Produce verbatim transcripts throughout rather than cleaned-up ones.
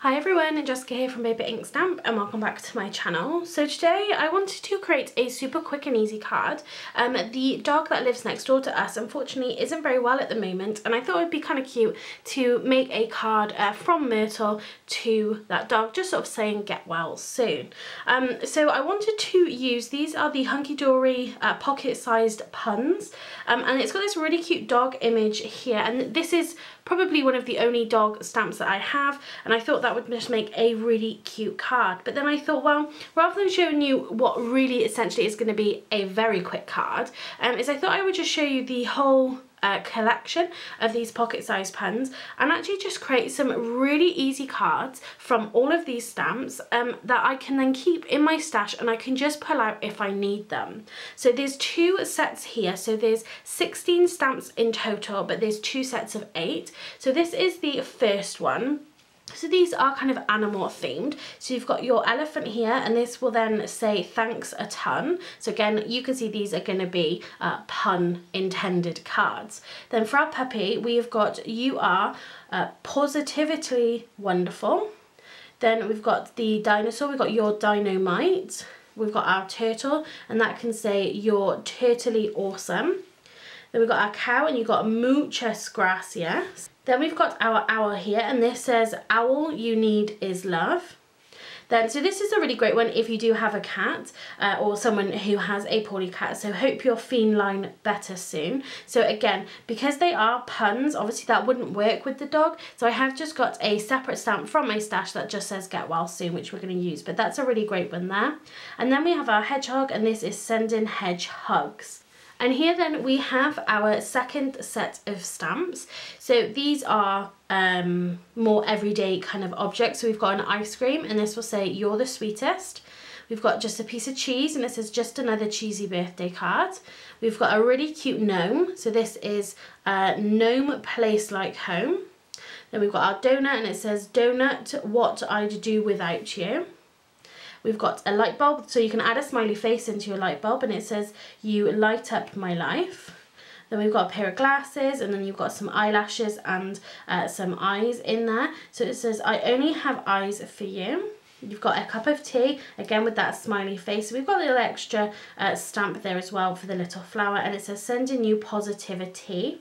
Hi everyone, Jessica here from Paper Ink Stamp and welcome back to my channel. So today I wanted to create a super quick and easy card. Um, the dog that lives next door to us unfortunately isn't very well at the moment, and I thought it would be kind of cute to make a card uh, from Myrtle to that dog, just sort of saying get well soon. Um, so I wanted to use, these are the Hunkydory uh, pocket sized puns, um, and it's got this really cute dog image here, and this is probably one of the only dog stamps that I have, and I thought that would just make a really cute card. But then I thought, well, rather than showing you what really essentially is going to be a very quick card, um, is I thought I would just show you the whole Uh, collection of these pocket-sized puns and actually just create some really easy cards from all of these stamps um, that I can then keep in my stash and I can just pull out if I need them. So there's two sets here, so there's sixteen stamps in total, but there's two sets of eight. So this is the first one. So these are kind of animal themed. So you've got your elephant here, and this will then say thanks a ton. So again, you can see these are going to be uh, pun intended cards. Then for our puppy, we've got you are uh, positively wonderful. Then we've got the dinosaur, we've got your dynamite. We've got our turtle, and that can say you're turtly awesome. Then we've got our cow, and you've got muchas gracias. Then we've got our owl here, and this says, owl you need is love. Then, so this is a really great one if you do have a cat uh, or someone who has a poorly cat. So hope your feline better soon. So again, because they are puns, obviously that wouldn't work with the dog. So I have just got a separate stamp from my stash that just says get well soon, which we're going to use. But that's a really great one there. And then we have our hedgehog, and this is sending hedge hugs. And here then we have our second set of stamps. So these are um, more everyday kind of objects. So we've got an ice cream, and this will say you're the sweetest. We've got just a piece of cheese, and this is just another cheesy birthday card. We've got a really cute gnome. So this is uh, gnome place like home. Then we've got our donut, and it says donut what I'd do without you. We've got a light bulb, so you can add a smiley face into your light bulb, and it says, you light up my life. Then we've got a pair of glasses, and then you've got some eyelashes and uh, some eyes in there. So it says, I only have eyes for you. You've got a cup of tea, again with that smiley face. We've got a little extra uh, stamp there as well for the little flower, and it says, sending you positivity.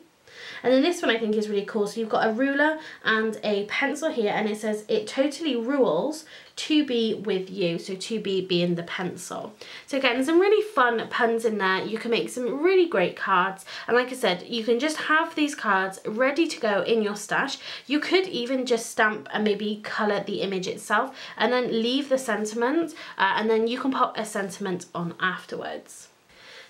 And then this one I think is really cool. So you've got a ruler and a pencil here, and it says it totally rules to be with you. So to be being the pencil. So again, some really fun puns in there. You can make some really great cards. And like I said, you can just have these cards ready to go in your stash. You could even just stamp and maybe colour the image itself and then leave the sentiment. Uh, and then you can pop a sentiment on afterwards.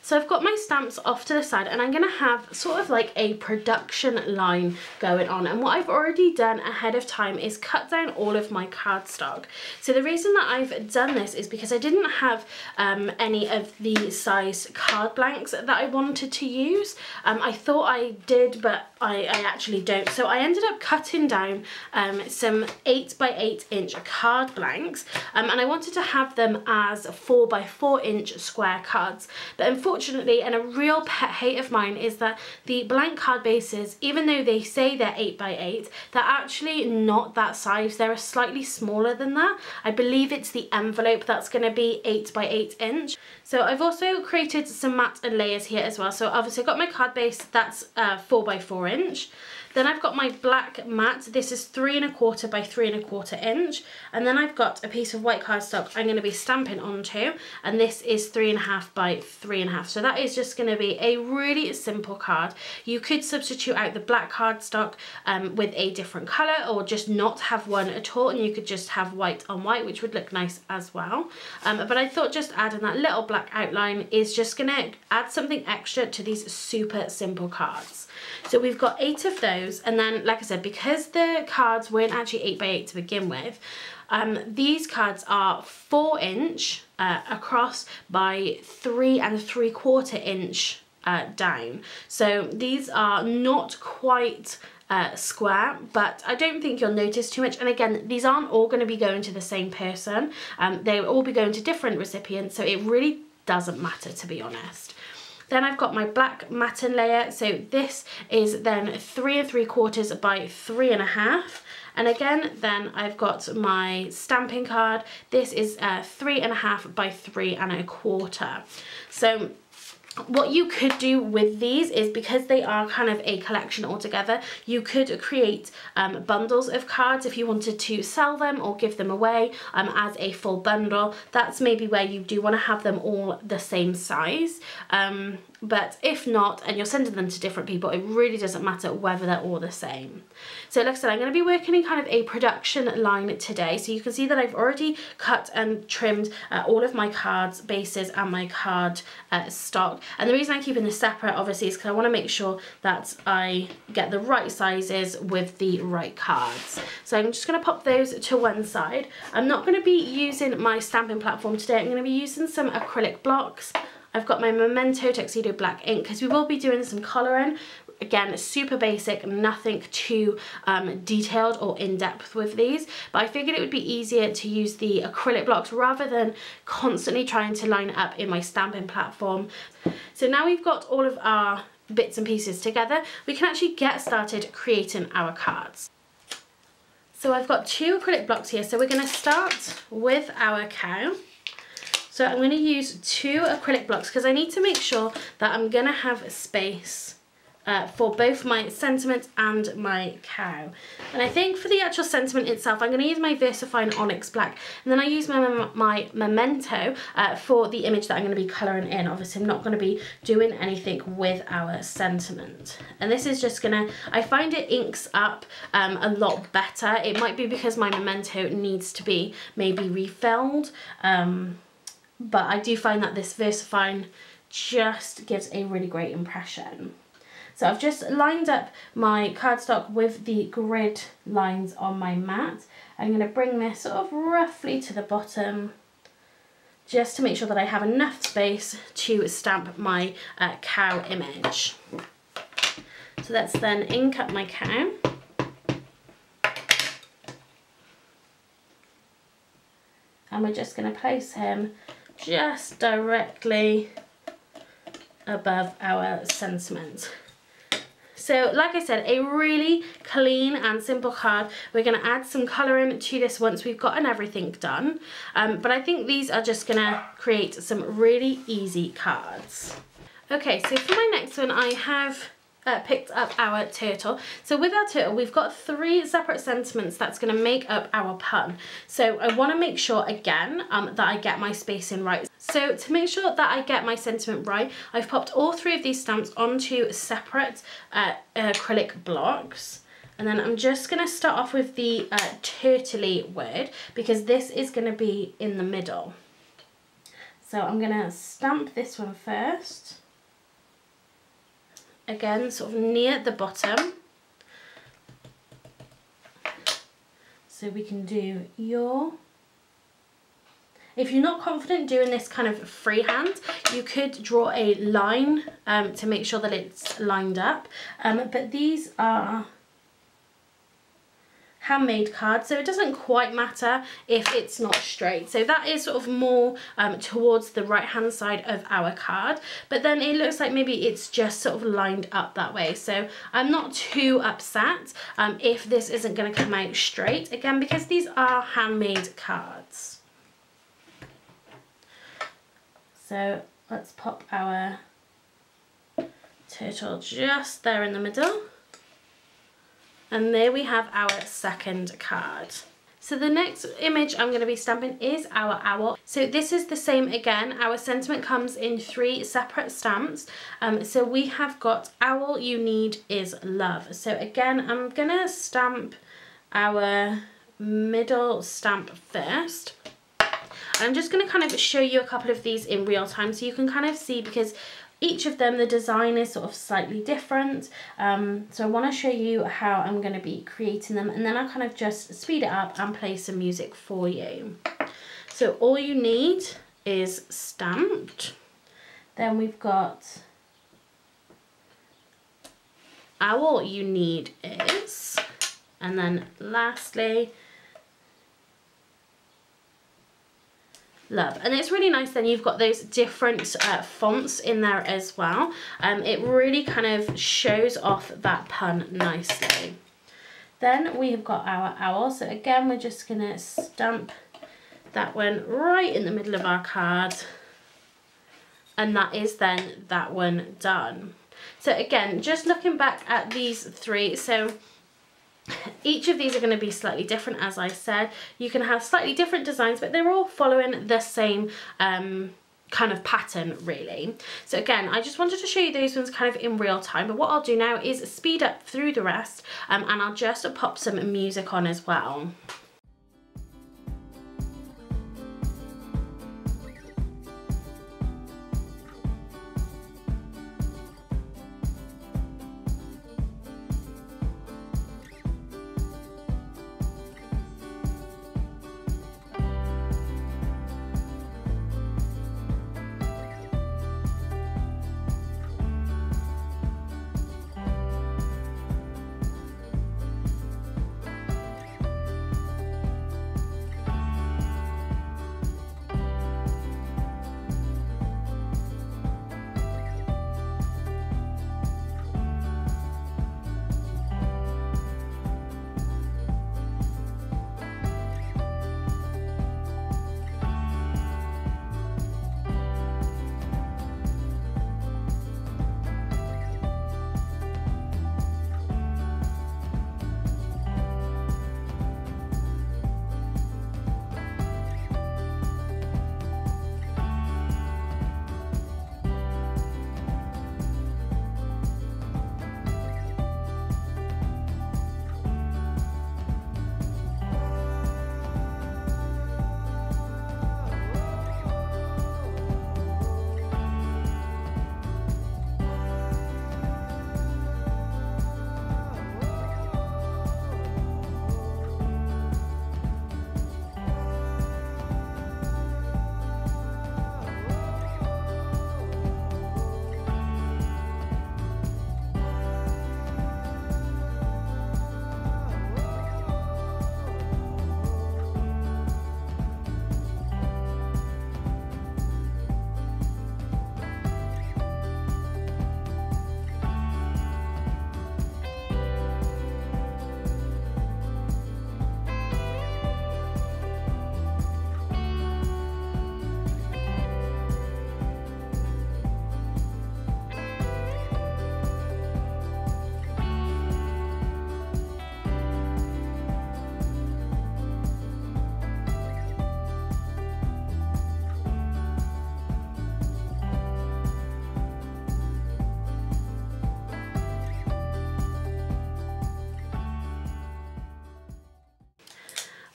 So I've got my stamps off to the side, and I'm going to have sort of like a production line going on. And what I've already done ahead of time is cut down all of my cardstock. So the reason that I've done this is because I didn't have um, any of the size card blanks that I wanted to use. Um, I thought I did, but I, I actually don't. So I ended up cutting down um, some eight by eight inch card blanks, um, and I wanted to have them as four by four inch square cards. But unfortunately, Unfortunately, and a real pet hate of mine is that the blank card bases, even though they say they're eight by eight, they're actually not that size. They're slightly smaller than that. I believe it's the envelope that's going to be eight by eight inch. So I've also created some matte and layers here as well. So obviously I've got my card base, that's uh, four by four inch. Then I've got my black matte, this is three and a quarter by three and a quarter inch. And then I've got a piece of white cardstock I'm going to be stamping onto, and this is three and a half by three and a half. So that is just going to be a really simple card. You could substitute out the black cardstock um, with a different colour, or just not have one at all, and you could just have white on white, which would look nice as well. Um, but I thought just adding that little black outline is just going to add something extra to these super simple cards. So we've got eight of those, and then like I said, because the cards weren't actually eight by eight to begin with, Um, these cards are four inch uh, across by three and three quarter inch uh, down. So these are not quite Uh, square, but I don't think you'll notice too much. And again, these aren't all going to be going to the same person. Um, they'll all be going to different recipients, so it really doesn't matter, to be honest. Then I've got my black matten layer, so this is then three and three quarters by three and a half. And again, then I've got my stamping card. This is uh, three and a half by three and a quarter. So what you could do with these is, because they are kind of a collection altogether, you could create um, bundles of cards if you wanted to sell them or give them away um, as a full bundle. That's maybe where you do want to have them all the same size. Um, But if not, and you're sending them to different people, it really doesn't matter whether they're all the same. So like I said, I'm going to be working in kind of a production line today. So you can see that I've already cut and trimmed uh, all of my cards, bases and my card uh, stock. And the reason I'm keeping this separate, obviously, is because I want to make sure that I get the right sizes with the right cards. So I'm just going to pop those to one side. I'm not going to be using my stamping platform today. I'm going to be using some acrylic blocks. I've got my Memento Tuxedo Black ink, because we will be doing some colouring. Again, super basic, nothing too um, detailed or in-depth with these. But I figured it would be easier to use the acrylic blocks rather than constantly trying to line up in my stamping platform. So now we've got all of our bits and pieces together, we can actually get started creating our cards. So I've got two acrylic blocks here. So we're going to start with our cow. So I'm going to use two acrylic blocks because I need to make sure that I'm going to have space uh, for both my sentiment and my cow. And I think for the actual sentiment itself, I'm going to use my VersaFine Onyx Black, and then I use my, my Memento uh, for the image that I'm going to be colouring in. Obviously, I'm not going to be doing anything with our sentiment. And this is just going to, I find it inks up um, a lot better. It might be because my Memento needs to be maybe refilled. Um, But I do find that this VersaFine just gives a really great impression. So I've just lined up my cardstock with the grid lines on my mat. I'm going to bring this sort of roughly to the bottom just to make sure that I have enough space to stamp my uh, cow image. So let's then ink up my cow. And we're just going to place him just directly above our sentiment. So like I said, a really clean and simple card. We're going to add some colouring to this once we've gotten everything done. Um, but I think these are just going to create some really easy cards. Okay, so for my next one, I have Uh, picked up our turtle. So with our turtle, we've got three separate sentiments that's going to make up our pun. So I want to make sure again um, that I get my spacing right. So to make sure that I get my sentiment right, I've popped all three of these stamps onto separate uh, acrylic blocks. And then I'm just going to start off with the uh, turtley word, because this is going to be in the middle. So I'm going to stamp this one first. Again, sort of near the bottom. So we can do your. If you're not confident doing this kind of freehand, you could draw a line um, to make sure that it's lined up. Um, but these are handmade cards, so it doesn't quite matter if it's not straight. So that is sort of more um, towards the right hand side of our card, but then it looks like maybe it's just sort of lined up that way. So I'm not too upset um, if this isn't going to come out straight, again because these are handmade cards. So let's pop our turtle just there in the middle. And there we have our second card. So the next image I'm going to be stamping is our owl. So this is the same again. Our sentiment comes in three separate stamps. Um, so we have got owl you need is love. So again, I'm going to stamp our middle stamp first. I'm just going to kind of show you a couple of these in real time so you can kind of see, because each of them, the design is sort of slightly different, um, so I want to show you how I'm going to be creating them, and then I'll kind of just speed it up and play some music for you. So all you need is stamped. Then we've got all you need is, and then lastly love. And it's really nice then you've got those different uh, fonts in there as well. Um, it really kind of shows off that pun nicely. Then we have got our owl. So again, we're just going to stamp that one right in the middle of our card. And that is then that one done. So again, just looking back at these three, so each of these are going to be slightly different, as I said. You can have slightly different designs, but they're all following the same um, kind of pattern, really. So again, I just wanted to show you those ones kind of in real time, but what I'll do now is speed up through the rest, um, and I'll just pop some music on as well.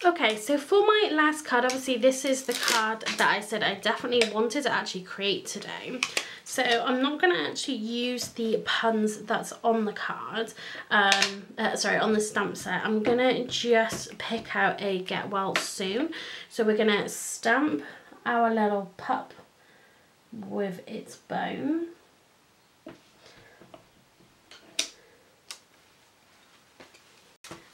Okay, so for my last card, obviously this is the card that I said I definitely wanted to actually create today. So I'm not going to actually use the puns that's on the card, um, uh, sorry, on the stamp set. I'm going to just pick out a get well soon. So we're going to stamp our little pup with its bone.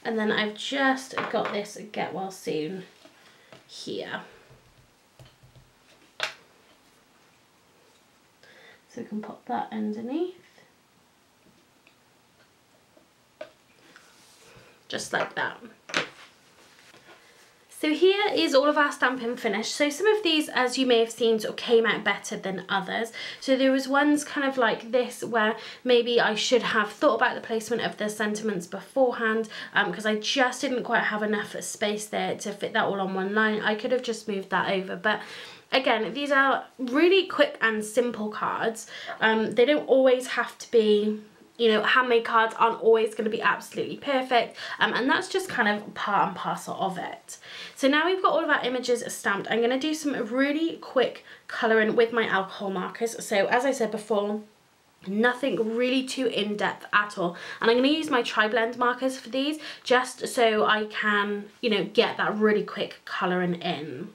And then I've just got this get well soon here. So we can pop that underneath. Just like that. So here is all of our stamping finished. So some of these, as you may have seen, sort of came out better than others. So there was ones kind of like this where maybe I should have thought about the placement of the sentiments beforehand, um, because I just didn't quite have enough space there to fit that all on one line. I could have just moved that over, but again, these are really quick and simple cards. Um, they don't always have to be, you know, handmade cards aren't always going to be absolutely perfect, um, and that's just kind of part and parcel of it. So now we've got all of our images stamped, I'm going to do some really quick colouring with my alcohol markers. So as I said before, nothing really too in-depth at all, and I'm going to use my tri-blend markers for these just so I can, you know, get that really quick colouring in.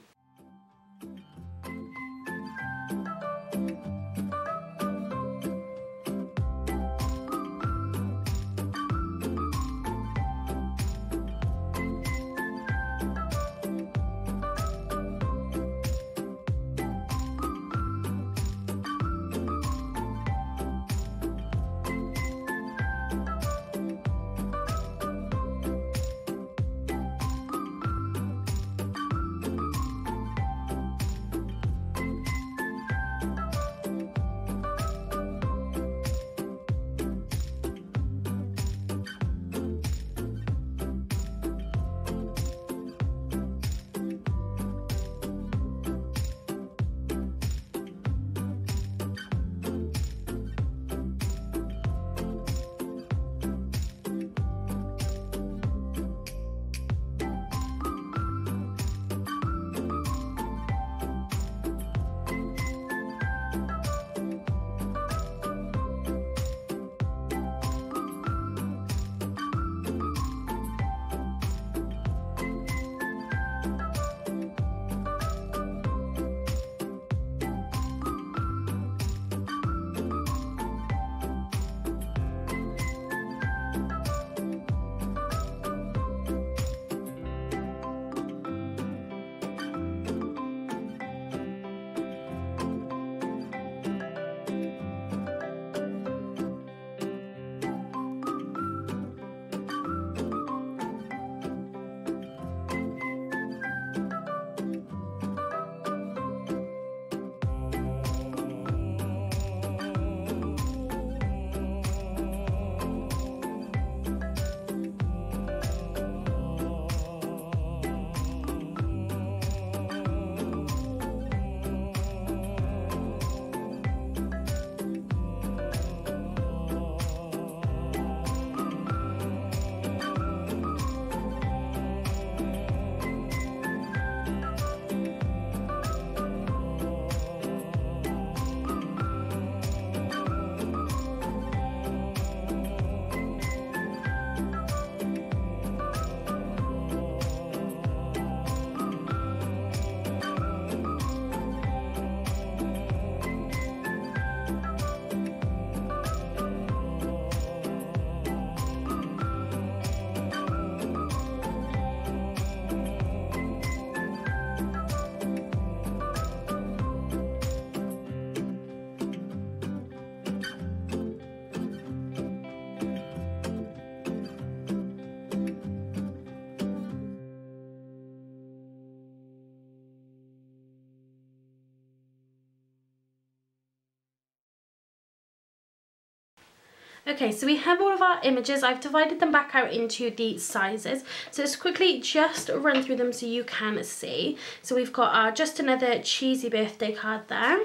Okay, so we have all of our images. I've divided them back out into the sizes. So let's quickly just run through them so you can see. So we've got our Just Another Cheesy Birthday card there.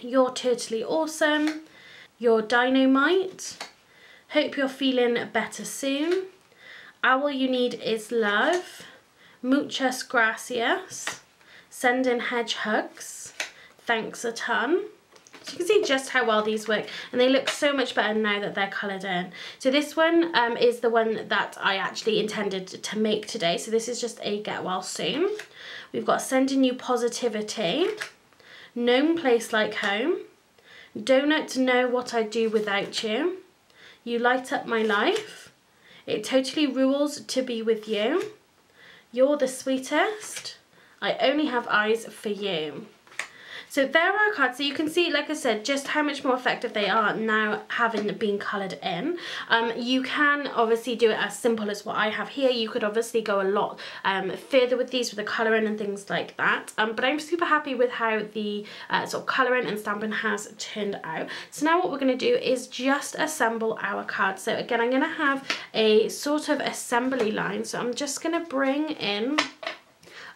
You're Totally Awesome. You're Dynamite. Hope You're Feeling Better Soon. All You Need Is Love. Muchas Gracias. Sending Hedgehogs. Thanks a Ton. So you can see just how well these work, and they look so much better now that they're coloured in. So this one um, is the one that I actually intended to make today, so this is just a get well soon. We've got Sending You Positivity, Known Place Like Home, Donut Know What I Do Without You, You Light Up My Life, It Totally Rules to Be With You, You're the Sweetest, I Only Have Eyes for You. So there are cards, so you can see, like I said, just how much more effective they are now having been coloured in. Um, you can obviously do it as simple as what I have here. You could obviously go a lot um, further with these, with the colouring and things like that. Um, but I'm super happy with how the uh, sort of colouring and stamping has turned out. So now what we're going to do is just assemble our cards. So again, I'm going to have a sort of assembly line. So I'm just going to bring in...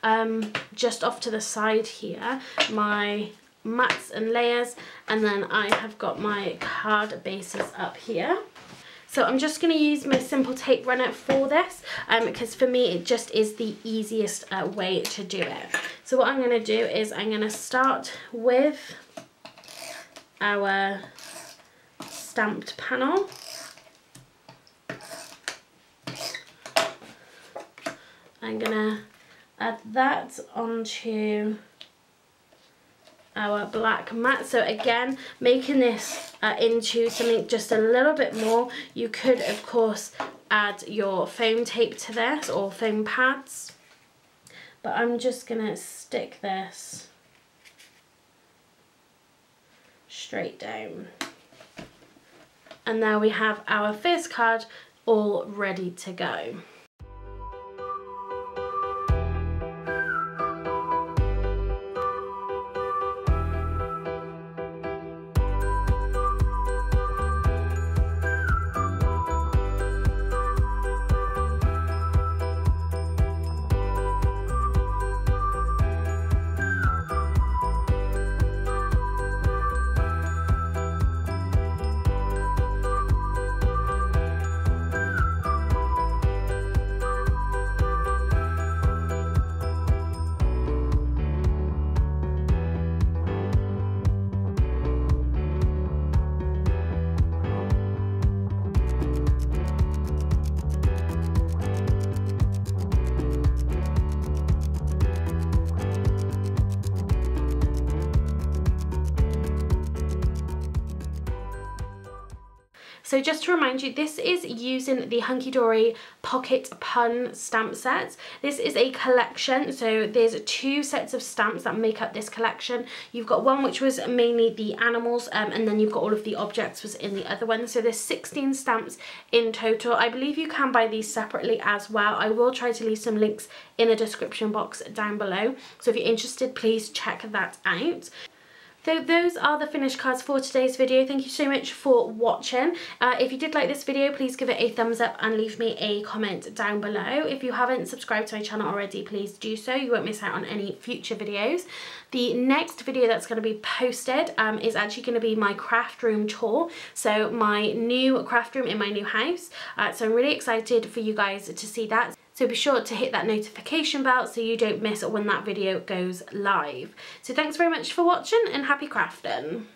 Um, just off to the side here, my mats and layers, and then I have got my card bases up here. So I'm just going to use my Simple Tape Runner for this, um, because for me it just is the easiest uh, way to do it. So what I'm going to do is I'm going to start with our stamped panel. I'm going to add that onto our black mat. So again, making this uh, into something just a little bit more. You could of course add your foam tape to this or foam pads, but I'm just gonna stick this straight down. And now we have our first card all ready to go. So just to remind you, this is using the Hunkydory Pocket Pun stamp sets. This is a collection, so there's two sets of stamps that make up this collection. You've got one which was mainly the animals, um, and then you've got all of the objects was in the other one. So there's sixteen stamps in total. I believe you can buy these separately as well. I will try to leave some links in the description box down below. So if you're interested, please check that out. So those are the finished cards for today's video. Thank you so much for watching. Uh, if you did like this video, please give it a thumbs up and leave me a comment down below. If you haven't subscribed to my channel already, please do so. You won't miss out on any future videos. The next video that's going to be posted um, is actually going to be my craft room tour. So my new craft room in my new house. Uh, so I'm really excited for you guys to see that. So be sure to hit that notification bell so you don't miss when that video goes live. So thanks very much for watching and happy crafting.